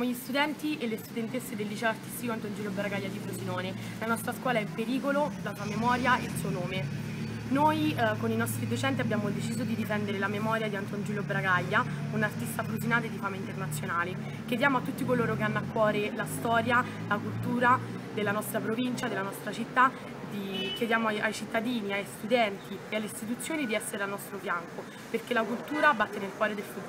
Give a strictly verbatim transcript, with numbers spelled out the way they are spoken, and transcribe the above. Siamo gli studenti e le studentesse del liceo artistico Anton Giulio Bragaglia di Frosinone. La nostra scuola è in pericolo, la sua memoria e il suo nome. Noi eh, con i nostri docenti abbiamo deciso di difendere la memoria di Anton Giulio Bragaglia, un artista frusinate di fama internazionale. Chiediamo a tutti coloro che hanno a cuore la storia, la cultura della nostra provincia, della nostra città, di... chiediamo ai, ai cittadini, ai studenti e alle istituzioni di essere al nostro fianco, perché la cultura batte nel cuore del futuro.